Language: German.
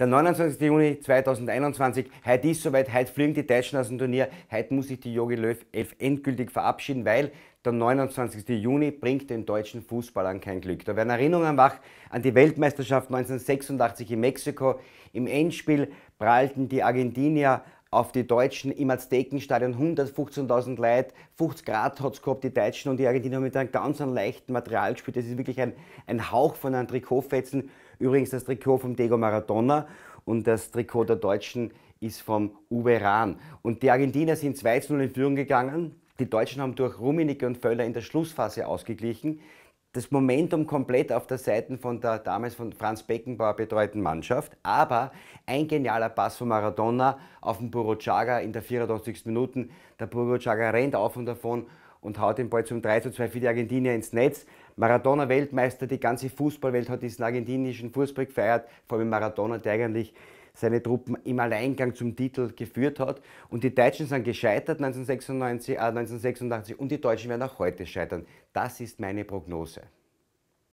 Der 29. Juni 2021, heute ist soweit, heute fliegen die Deutschen aus dem Turnier, heute muss sich die Jogi Löw elf endgültig verabschieden, weil der 29. Juni bringt den deutschen Fußballern kein Glück. Da werden Erinnerungen wach an die Weltmeisterschaft 1986 in Mexiko. Im Endspiel prallten die Argentinier auf die Deutschen im Aztekenstadion, 115.000 Leute, 50 Grad hat es gehabt, die Deutschen und die Argentinier haben mit einem ganz leichten Material gespielt. Das ist wirklich ein Hauch von einem Trikotfetzen. Übrigens das Trikot von Diego Maradona und das Trikot der Deutschen ist vom Uwe Rahn. Und die Argentinier sind 2:0 in Führung gegangen. Die Deutschen haben durch Rummenigge und Völler in der Schlussphase ausgeglichen. Das Momentum komplett auf der Seite von der damals von Franz Beckenbauer betreuten Mannschaft. Aber ein genialer Pass von Maradona auf den Burruchaga in der 84. Minute. Der Burruchaga rennt auf und davon und haut den Ball zum 3:2 für die Argentinier ins Netz. Maradona Weltmeister, die ganze Fußballwelt hat diesen argentinischen Fußball gefeiert. Vor allem Maradona, der eigentlich seine Truppen im Alleingang zum Titel geführt hat. Und die Deutschen sind gescheitert 1986 und die Deutschen werden auch heute scheitern. Das ist meine Prognose.